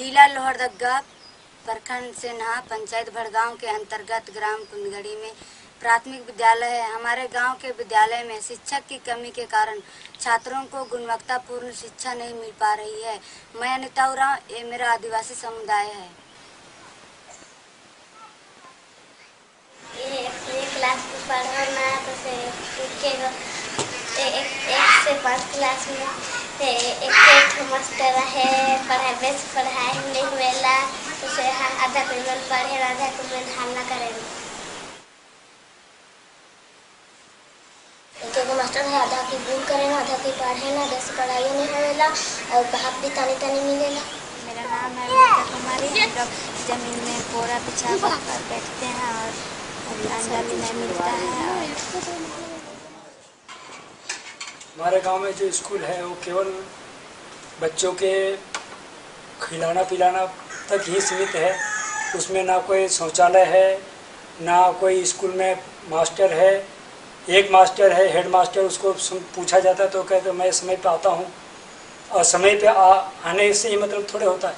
जिला लोहरदगा, प्रखंड सिन्हा, पंचायत भड़गांव के अंतर्गत ग्राम कुंदगड़ी में प्राथमिक विद्यालय है। हमारे गांव के विद्यालय में शिक्षक की कमी के कारण छात्रों को गुणवत्तापूर्ण शिक्षा नहीं मिल पा रही है। मैं अनिता उरांव, ये मेरा आदिवासी समुदाय है। क्लास में पढ़ना तो एक से पाँच क्लास में एक मास्टर है, पढ़ाई बेस पढ़ाई नहीं मिला तो हम आधा पेमेंट पढ़े आधा पेमेंट हल्ला करेंगे। तो मास्टर है आधा की भूल करें आधा की पढ़े ना बेस पढ़ाई नहीं मिला और भाप भी तानी तानी मिलेगा। मेरा नाम है अनिता कुमारी। हम लोग जमीन में बोरा बिछा कर बैठते हैं और अंडा भी नहीं मिलता है। हमारे गांव में जो स्कूल है वो केवल बच्चों के खिलाना पिलाना तक ही सीमित है। उसमें ना कोई शौचालय है, ना कोई स्कूल में मास्टर है। एक मास्टर है हेड मास्टर, उसको पूछा जाता है तो कहते मैं समय पे आता हूँ और समय पे आने से ही मतलब थोड़े होता है।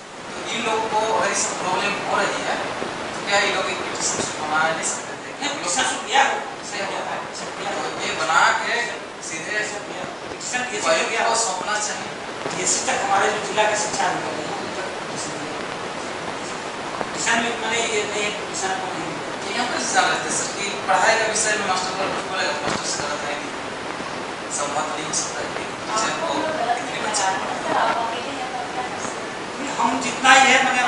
इन लोगों को इस प्रॉब्लम हो रही है तो क्या ये लोग हमारे ये बना के सीधे को सौंपना चाहिए। ये शिक्षक हमारे जो जिला का शिक्षा में ये नहीं कि पढ़ाई का विषय में मास्टर पर कुछ बोलेगा तो मास्टर से गलत है नहीं, संवाद नहीं हो सकता है टीचर को कितने बच्चा हम जितना ही है मगर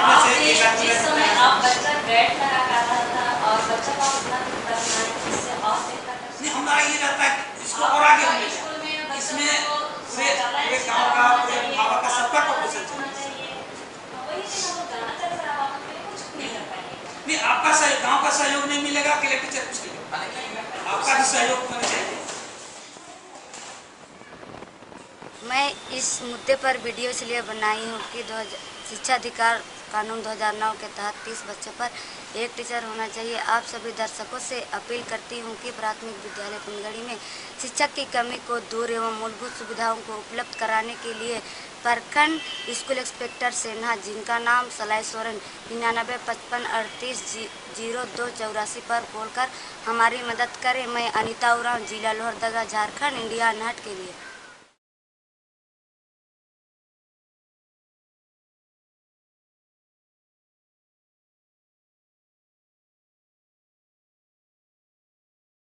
आपका गांव का सहयोग नहीं मिलेगा कि आपका भी सहयोग होना चाहिए। मैं इस मुद्दे पर वीडियो इसलिए बनाई हूँ कि शिक्षा अधिकार कानून 2009 के तहत 30 बच्चों पर एक टीचर होना चाहिए। आप सभी दर्शकों से अपील करती हूँ कि प्राथमिक विद्यालय पुनगढ़ी में शिक्षक की कमी को दूर एवं मूलभूत सुविधाओं को उपलब्ध कराने के लिए प्रखंड स्कूल इंस्पेक्टर सिन्हा, जिनका नाम सलाई सोरेन 9955380284 पर बोलकर हमारी मदद करें। मैं अनिता उरांव, जिला लोहरदगा, झारखंड, इंडिया अनहट के लिए।